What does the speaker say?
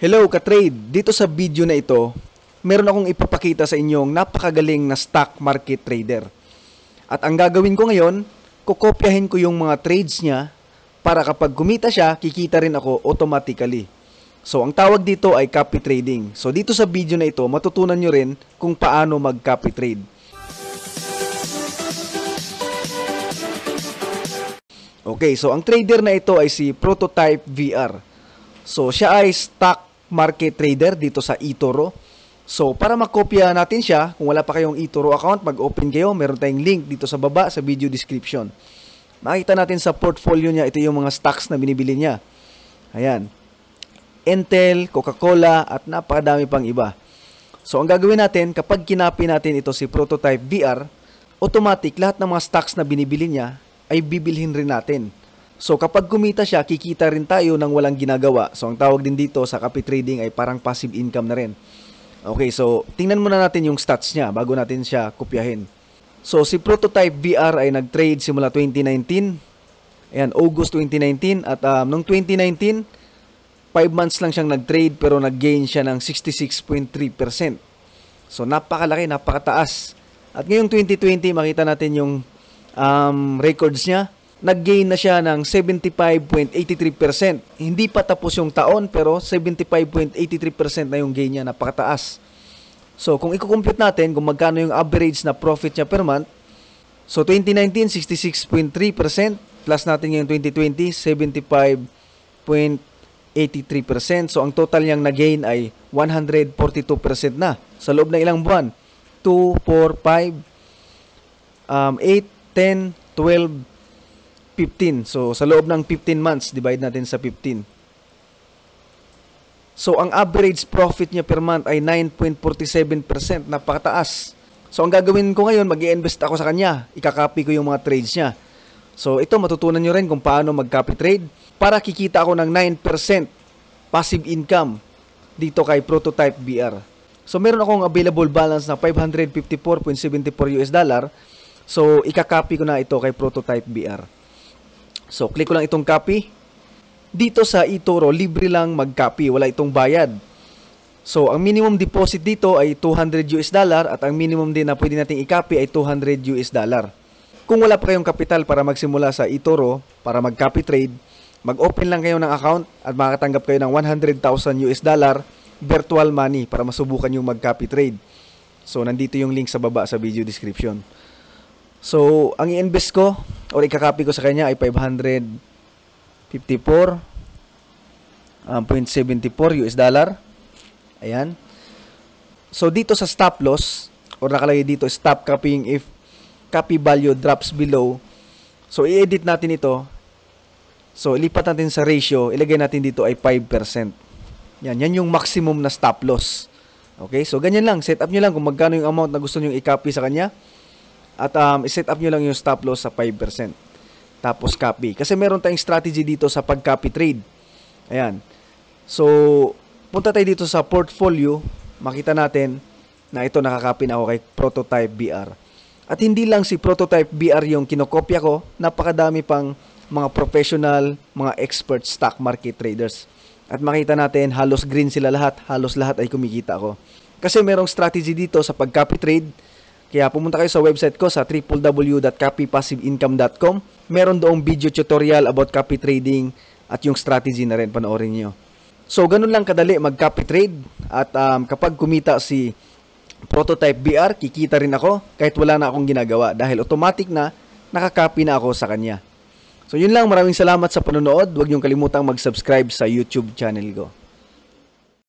Hello ka-trade! Dito sa video na ito, meron akong ipapakita sa inyong napakagaling na stock market trader. At ang gagawin ko ngayon, kukopyahin ko yung mga trades niya para kapag kumita siya, kikita rin ako automatically. So ang tawag dito ay copy trading. So dito sa video na ito, matutunan nyo rin kung paano mag-copy trade. Okay, so ang trader na ito ay si Prototype VR. So siya ay stock market trader dito sa eToro. So, para makopya natin siya, kung wala pa kayong eToro account, mag-open kayo. Meron tayong link dito sa baba sa video description. Makita natin sa portfolio niya, ito yung mga stocks na binibili niya. Ayan. Intel, Coca-Cola, at napakadami pang iba. So, ang gagawin natin, kapag kinopya natin ito si Prototype VR, automatic, lahat ng mga stocks na binibili niya ay bibilhin rin natin. So, kapag kumita siya, kikita rin tayo ng walang ginagawa. So, ang tawag din dito sa copy trading ay parang passive income na rin. Okay, so, tingnan muna natin yung stats niya bago natin siya kopyahin. So, si Prototype VR ay nag-trade simula 2019. Ayan, August 2019. At noong 2019, 5 months lang siyang nag-trade pero nag-gain siya ng 66.3%. So, napakalaki, napakataas. At ngayong 2020, makita natin yung records niya. Nag-gain na siya ng 75.83%. Hindi pa tapos yung taon pero 75.83% na yung gain niya, napakataas. So, kung i-compute natin kung magkano yung average na profit niya per month, so 2019, 66.3%, plus natin ngayon 2020, 75.83%. So, ang total niyang na-gain ay 142% na sa loob ng ilang buwan. 2, 4, 5, 8, 10, 12, 15. So, sa loob ng 15 months, divide natin sa 15. So, ang average profit niya per month ay 9.47%. Napakataas. So, ang gagawin ko ngayon, mag-i-invest ako sa kanya. Ikakopy ko yung mga trades niya. So, ito, matutunan nyo rin kung paano mag-copy trade para kikita ako ng 9% passive income dito kay Prototype VR. So, meron akong available balance na $554.74. So, ikakopy ko na ito kay Prototype VR. So, click ko lang itong copy. Dito sa eToro, libre lang mag-copy. Wala itong bayad. So, ang minimum deposit dito ay $200 at ang minimum din na pwede natin i-copy ay $200. Kung wala pa kayong kapital para magsimula sa eToro, para mag-copy trade, mag-open lang kayo ng account at makakatanggap kayo ng $100,000 virtual money para masubukan yung mag-copy trade. So, nandito yung link sa baba sa video description. So, ang i-invest ko or ikakopy ko sa kanya ay $554.74. Ayan. So, dito sa stop loss or nakalagay dito, stop copying if copy value drops below. So, i-edit natin ito. So, ilipat natin sa ratio. Ilagay natin dito ay 5%. Yan. Yan yung maximum na stop loss. Okay? So, ganyan lang. Set up nyo lang kung magkano yung amount na gusto nyo i-copy sa kanya. At i-set up nyo lang yung stop loss sa 5%. Tapos copy. Kasi meron tayong strategy dito sa pag-copy trade. Ayan. So, punta tayo dito sa portfolio. Makita natin na ito nakakopy na ako kay Prototype VR. At hindi lang si Prototype VR yung kinokopya ko. Napakadami pang mga professional, mga expert stock market traders. At makita natin, halos green sila lahat. Halos lahat ay kumikita ako. Kasi merong strategy dito sa pag-copy trade. Kaya pumunta kayo sa website ko sa www.copypassiveincome.com. Meron doong video tutorial about copy trading at yung strategy na rin, panoorin nyo. So, ganun lang kadali mag-copy trade at kapag kumita si Prototype VR, kikita rin ako kahit wala na akong ginagawa dahil automatic na nakakopy na ako sa kanya. So, yun lang. Maraming salamat sa panonood. Huwag niyong kalimutang mag-subscribe sa YouTube channel ko.